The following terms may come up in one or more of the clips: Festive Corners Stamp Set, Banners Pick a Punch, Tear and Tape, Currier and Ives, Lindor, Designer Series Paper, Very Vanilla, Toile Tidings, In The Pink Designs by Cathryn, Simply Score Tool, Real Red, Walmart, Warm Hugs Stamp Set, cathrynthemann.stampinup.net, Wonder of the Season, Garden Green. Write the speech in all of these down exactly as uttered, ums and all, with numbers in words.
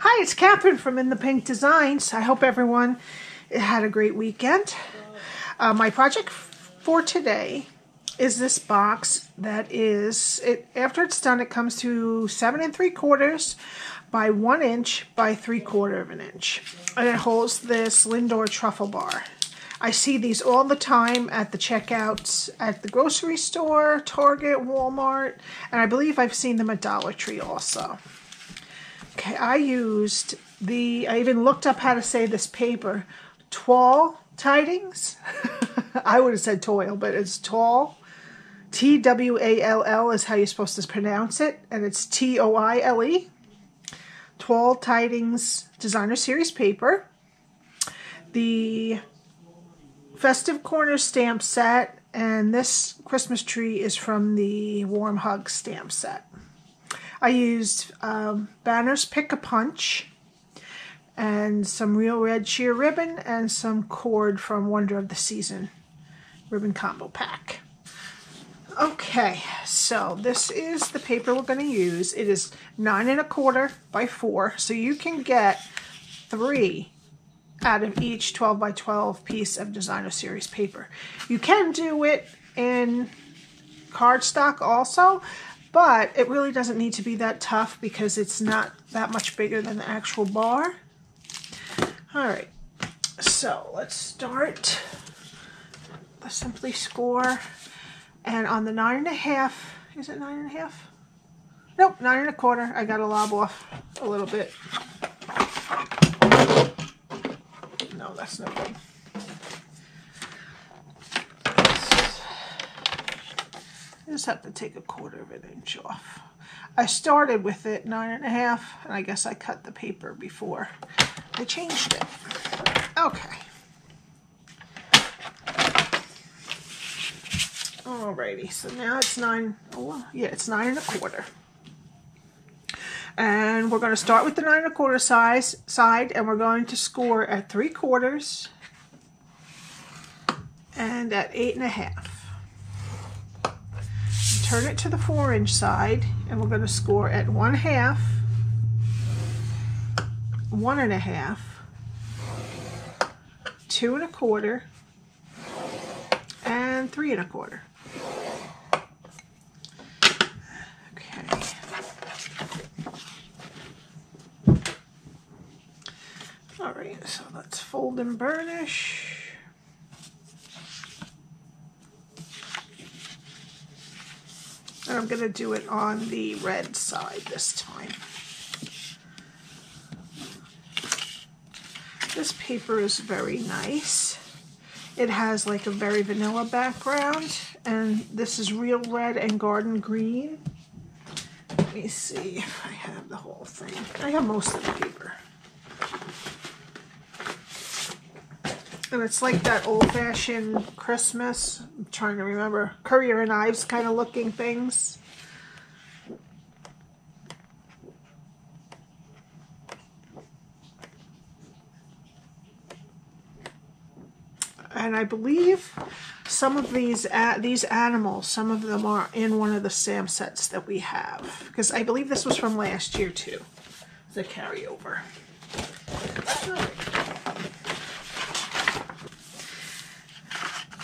Hi, it's Cathryn from In The Pink Designs. I hope everyone had a great weekend. Uh, my project for today is this box that is, it, after it's done, it comes to seven and three quarters by one inch by three quarter of an inch. And it holds this Lindor truffle bar. I see these all the time at the checkouts at the grocery store, Target, Walmart, and I believe I've seen them at Dollar Tree also. Okay, I used the, I even looked up how to say this paper, Toile Tidings. I would have said toil, but it's Toile. T W A L L is how you're supposed to pronounce it, and it's T O I L E. Toile Tidings Designer Series paper. The Festive Corners Stamp Set, and this Christmas tree is from the Warm Hugs Stamp Set. I used um, Banners Pick a Punch, and some Real Red sheer ribbon, and some cord from Wonder of the Season ribbon combo pack. Okay, so this is the paper we're going to use. It is nine and a quarter by four, so you can get three out of each twelve by twelve piece of designer series paper. You can do it in cardstock also, but it really doesn't need to be that tough because it's not that much bigger than the actual bar. All right, so let's start the Simply Score. And on the nine and a half, is it nine and a half? Nope, nine and a quarter. I got to lob off a little bit. No, that's no good. I just have to take a quarter of an inch off. I started with it nine and a half, and I guess I cut the paper before I changed it. Okay. Alrighty, so now it's nine, oh, yeah, it's nine and a quarter. And we're going to start with the nine and a quarter size side, and we're going to score at three quarters and at eight and a half. Turn it to the four inch side, and we're going to score at one half, one and a half, two and a quarter, and three and a quarter. Alright, so let's fold and burnish. And I'm going to do it on the red side this time. This paper is very nice. It has like a very vanilla background, and this is Real Red and Garden Green. Let me see if I have the whole thing. I have most of the paper. And it's like that old-fashioned Christmas, I'm trying to remember, Currier and Ives kind of looking things. And I believe some of these uh, these animals, some of them are in one of the stamp sets that we have. Because I believe this was from last year, too, the carryover. So,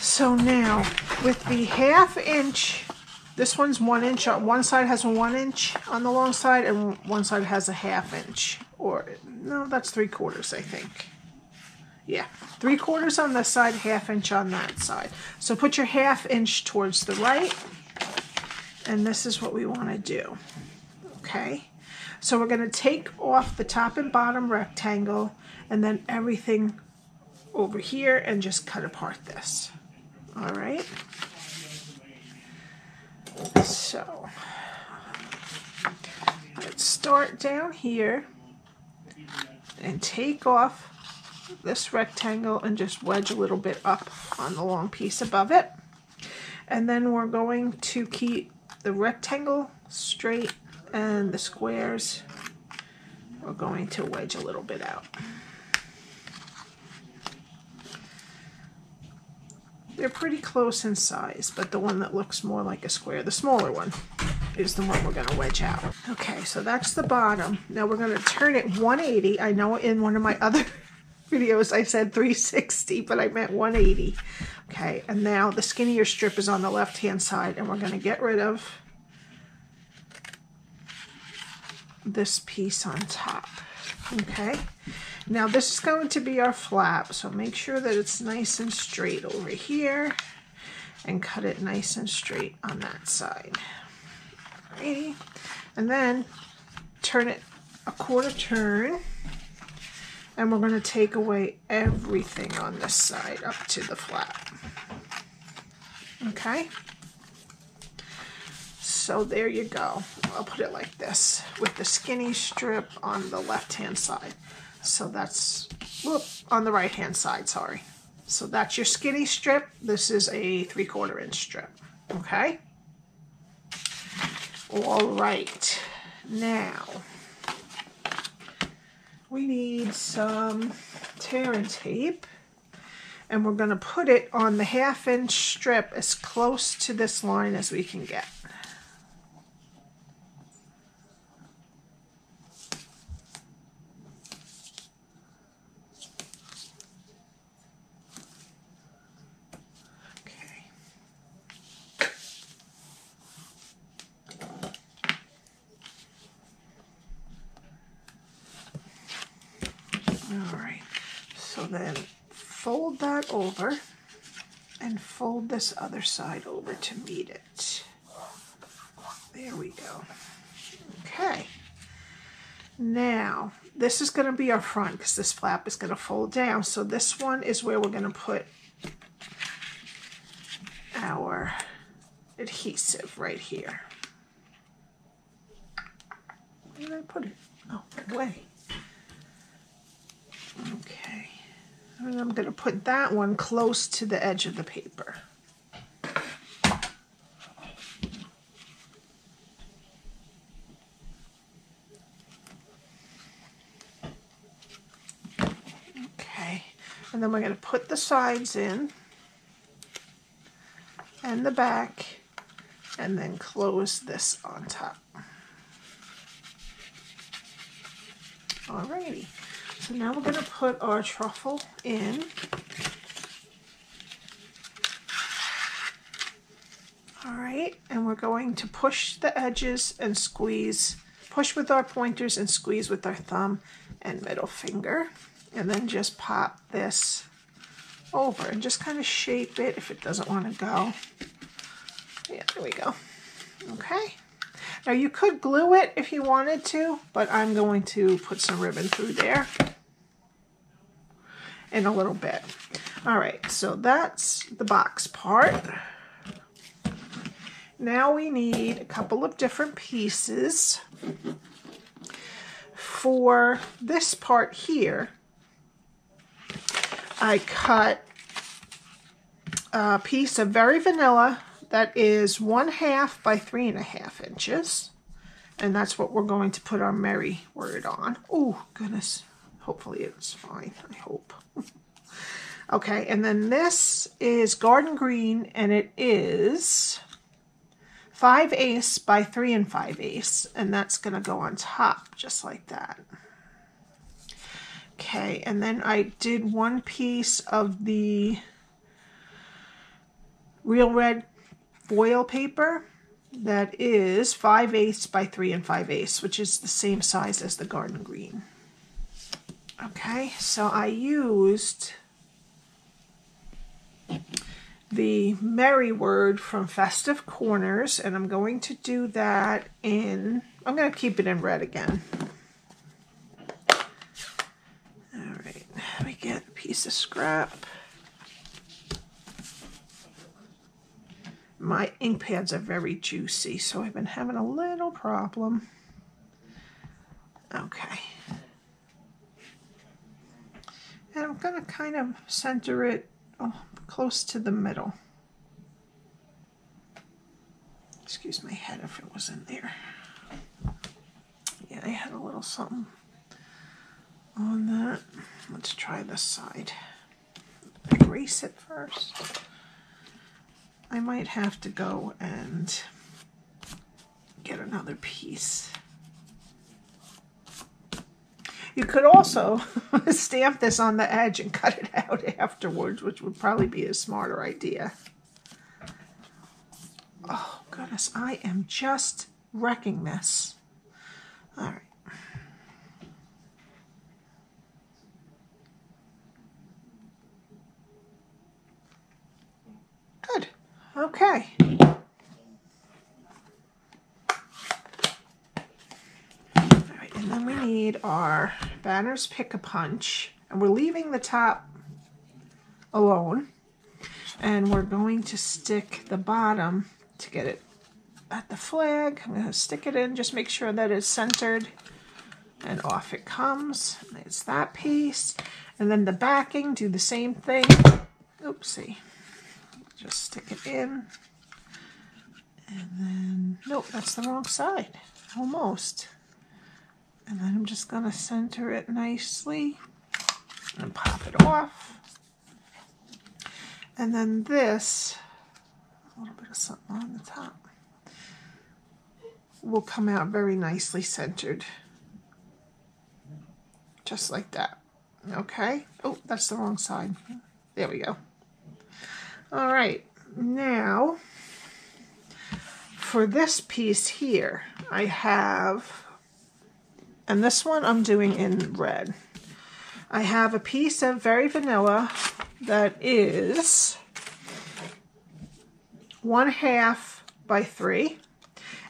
So now, with the half inch, this one's one inch, on one side has a one inch on the long side, and one side has a half inch, or, no, that's three quarters, I think. Yeah, three quarters on this side, half inch on that side. So put your half inch towards the right, and this is what we want to do, okay? So we're going to take off the top and bottom rectangle, and then everything over here, and just cut apart this. All right, so let's start down here and take off this rectangle and just wedge a little bit up on the long piece above it. And then we're going to keep the rectangle straight and the squares, we're going to wedge a little bit out. They're pretty close in size, but the one that looks more like a square, the smaller one, is the one we're going to wedge out. Okay, so that's the bottom. Now we're going to turn it one eighty. I know in one of my other videos I said three sixty, but I meant one eighty. Okay, and now the skinnier strip is on the left-hand side, and we're going to get rid of this piece on top. Okay, now this is going to be our flap, so make sure that it's nice and straight over here, and cut it nice and straight on that side. Alrighty, and then turn it a quarter turn, and we're going to take away everything on this side up to the flap. Okay, so there you go. I'll put it like this with the skinny strip on the left hand side. So that's whoop, on the right hand side, sorry. So that's your skinny strip. This is a three quarter inch strip. Okay. All right. Now we need some tear and tape, and we're going to put it on the half inch strip as close to this line as we can get. Over and fold this other side over to meet it. There we go. Okay, now this is going to be our front because this flap is going to fold down, so this one is where we're going to put our adhesive right here. Where did I put it? Oh, away. Okay. And I'm going to put that one close to the edge of the paper. Okay, and then we're going to put the sides in and the back, and then close this on top. Alrighty. So now we're going to put our truffle in. All right, and we're going to push the edges and squeeze, push with our pointers and squeeze with our thumb and middle finger. And then just pop this over and just kind of shape it if it doesn't want to go. Yeah, there we go. Okay. Now you could glue it if you wanted to, but I'm going to put some ribbon through there in a little bit. All right, so that's the box part. Now we need a couple of different pieces. For this part here, I cut a piece of Very Vanilla that is one half by three and a half inches, and that's what we're going to put our merry word on. Oh, goodness. Hopefully it's fine, I hope. Okay, and then this is Garden Green, and it is five eighths by three and five eighths, and that's gonna go on top just like that. Okay, and then I did one piece of the Real Red foil paper that is five eighths by three and five eighths, which is the same size as the Garden Green. Okay, so I used the Merry Word from Festive Corners, and I'm going to do that in, I'm going to keep it in red again. All right, let me get a piece of scrap. My ink pads are very juicy, so I've been having a little problem. Okay. And I'm going to kind of center it oh, close to the middle. Excuse my head if it was in there. Yeah, I had a little something on that. Let's try this side. Erase it first. I might have to go and get another piece. You could also stamp this on the edge and cut it out afterwards, which would probably be a smarter idea. Oh, goodness, I am just wrecking this. All right. Good. Okay. And then we need our Banners Pick a Punch, and we're leaving the top alone, and we're going to stick the bottom to get it at the flag. I'm going to stick it in, just make sure that it's centered, and off it comes. And it's that piece, and then the backing, do the same thing. Oopsie, just stick it in, and then nope, that's the wrong side, almost. And then I'm just going to center it nicely and pop it off. And then this, a little bit of something on the top, will come out very nicely centered. Just like that. Okay. Oh, that's the wrong side. There we go. All right. Now, for this piece here, I have... And this one I'm doing in red. I have a piece of Very Vanilla that is one half by three,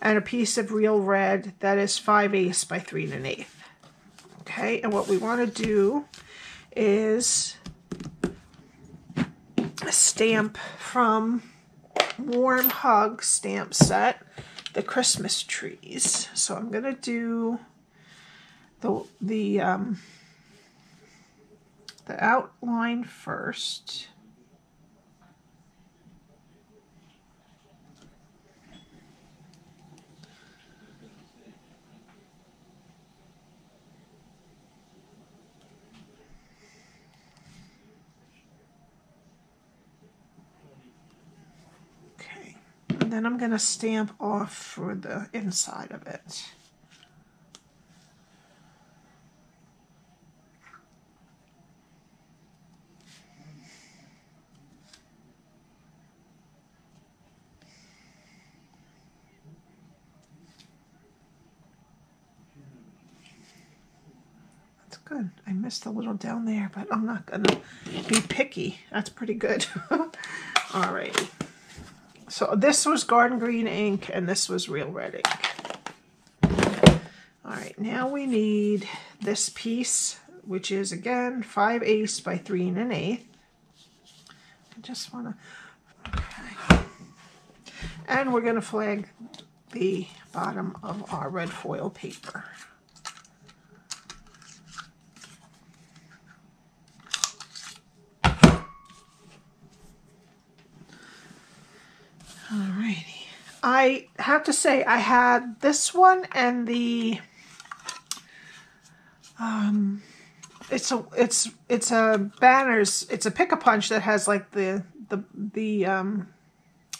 and a piece of Real Red that is five eighths by three and an eighth. Okay, and what we want to do is stamp from Warm Hugs Stamp Set the Christmas trees. So I'm gonna do the the um the outline first, okay, and then I'm going to stamp off for the inside of it. Good. I missed a little down there, but I'm not going to be picky. That's pretty good. All right. So this was Garden Green ink, and this was Real Red ink. All right. Now we need this piece, which is, again, five eighths by three and an eighth. I just want to... Okay. And we're going to flag the bottom of our red foil paper. Alrighty. I have to say, I had this one and the um it's a it's it's a banners, it's a pick a punch that has like the the the um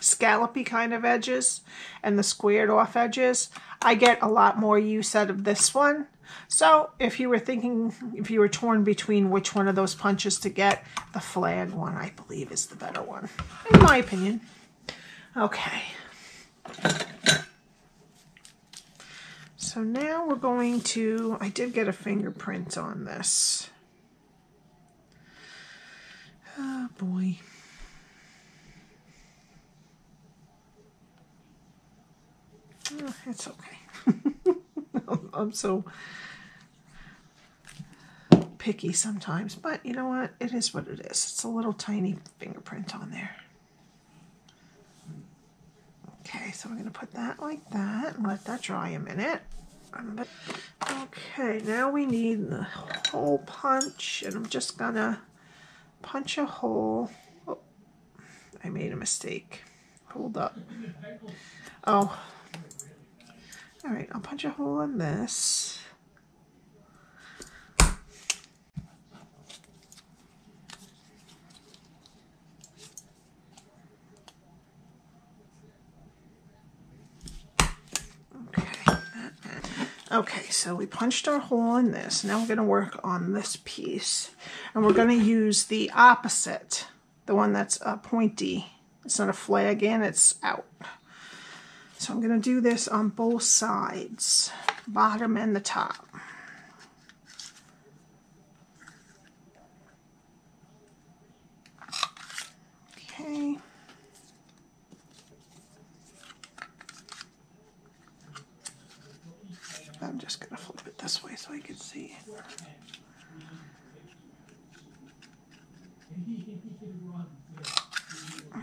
scallopy kind of edges and the squared off edges. I get a lot more use out of this one. So if you were thinking, if you were torn between which one of those punches to get, the flag one I believe is the better one, in my opinion. Okay, so now we're going to, I did get a fingerprint on this. Oh boy. Oh, it's okay. I'm so picky sometimes, but you know what? It is what it is. It's a little tiny fingerprint on there. Okay, so we're going to put that like that and let that dry a minute. Okay, now we need the hole punch, and I'm just going to punch a hole. Oh, I made a mistake. Hold up. Oh. All right, I'll punch a hole in this. Okay, so we punched our hole in this. Now we're going to work on this piece. And we're going to use the opposite, the one that's uh, pointy. It's not a flag in, it's out. So I'm going to do this on both sides, bottom and the top. Okay. I'm just going to flip it this way so I can see it.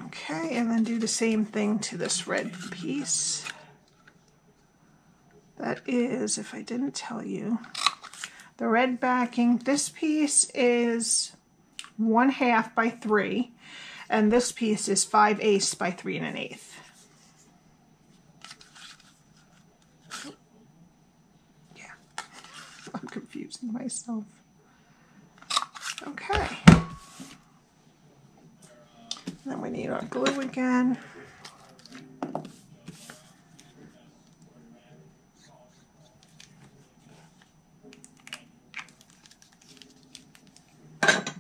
Okay, and then do the same thing to this red piece. That is, if I didn't tell you, the red backing. This piece is one half by three, and this piece is five eighths by three and an eighth. Yeah, I'm confusing myself. Okay. Then we need our glue again. And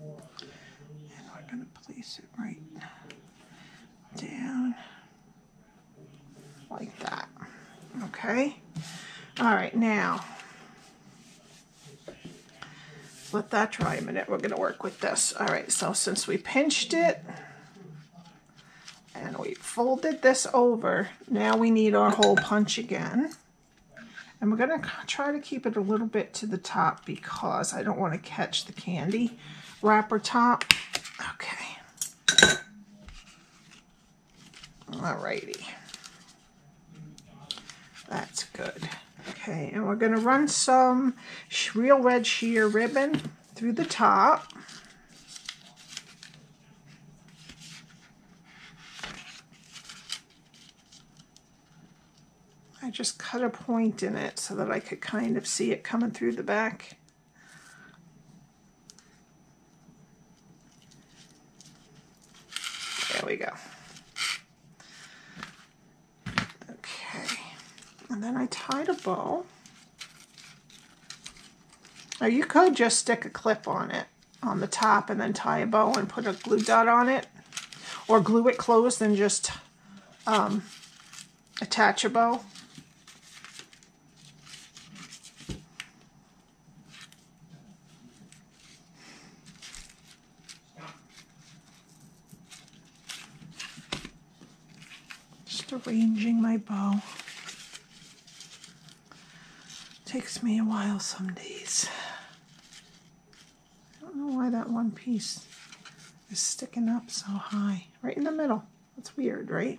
we're going to place it right down like that. Okay. All right, now let that dry a minute. We're going to work with this. All right, so since we pinched it and we folded this over, now we need our hole punch again. And we're going to try to keep it a little bit to the top because I don't want to catch the candy wrapper top. Okay. All righty. That's good. Okay, and we're going to run some Real Red sheer ribbon through the top. I just cut a point in it so that I could kind of see it coming through the back. There we go. And then I tied a bow. Or you could just stick a clip on it, on the top, and then tie a bow and put a glue dot on it. Or glue it closed and just um, attach a bow. Just arranging my bow. Takes me a while some days. I don't know why that one piece is sticking up so high. Right in the middle. That's weird, right?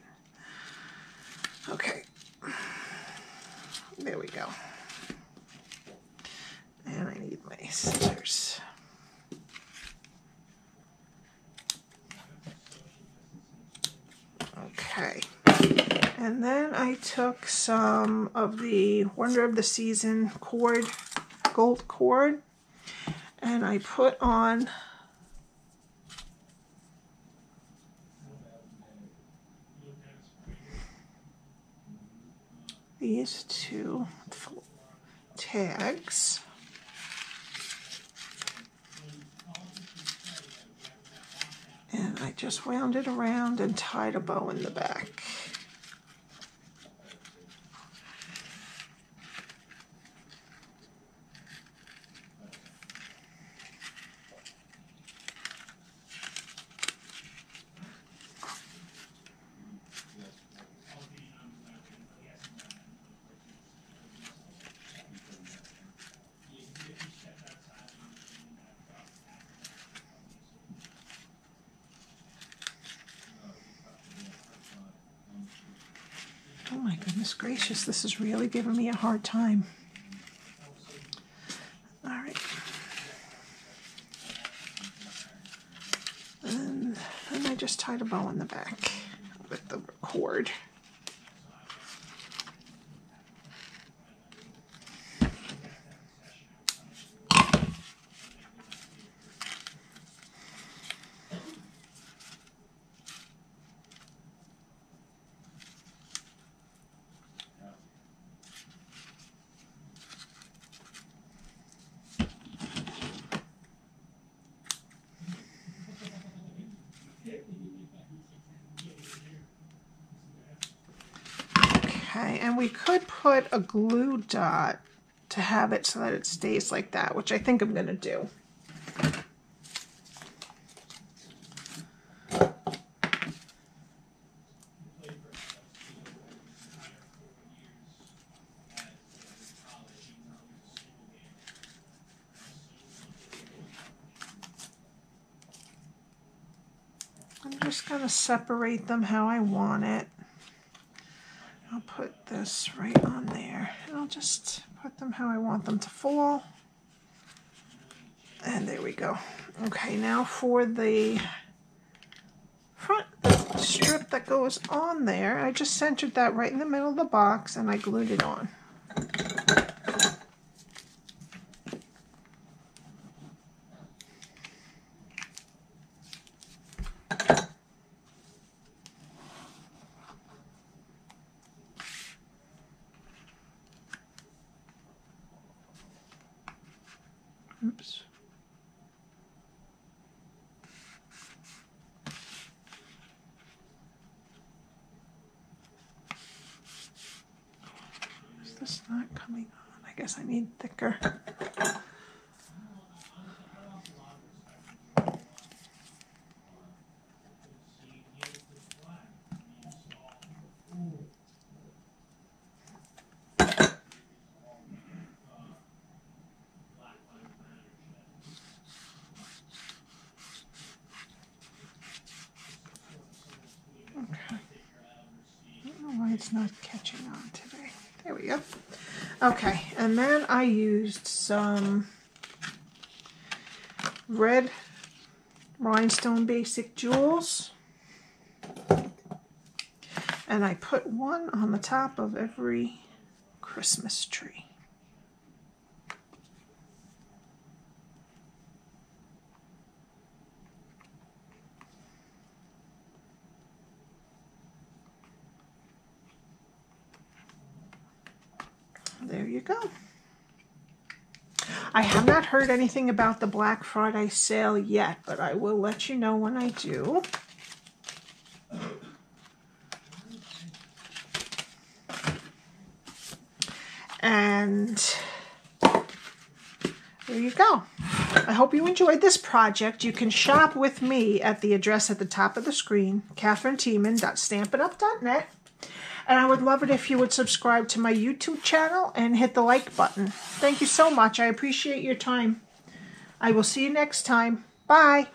Okay. There we go. And I need my scissors. Okay. And then I took some of the Wonder of the Season cord, gold cord, and I put on these two tags. And I just wound it around and tied a bow in the back. Gracious, this is really giving me a hard time. All right. And then I just tied a bow in the back with the cord. And we could put a glue dot to have it so that it stays like that, which I think I'm going to do. Separate them how I want it. I'll put this right on there, and I'll just put them how I want them to fall. And there we go. Okay, now for the front strip that goes on there, I just centered that right in the middle of the box and I glued it on. It's not catching on today. There we go. Okay, and then I used some red rhinestone basic jewels, and I put one on the top of every Christmas tree. I have not heard anything about the Black Friday sale yet, but I will let you know when I do. And there you go. I hope you enjoyed this project. You can shop with me at the address at the top of the screen, cathryn the mann dot stampin up dot net. And I would love it if you would subscribe to my YouTube channel and hit the like button. Thank you so much. I appreciate your time. I will see you next time. Bye.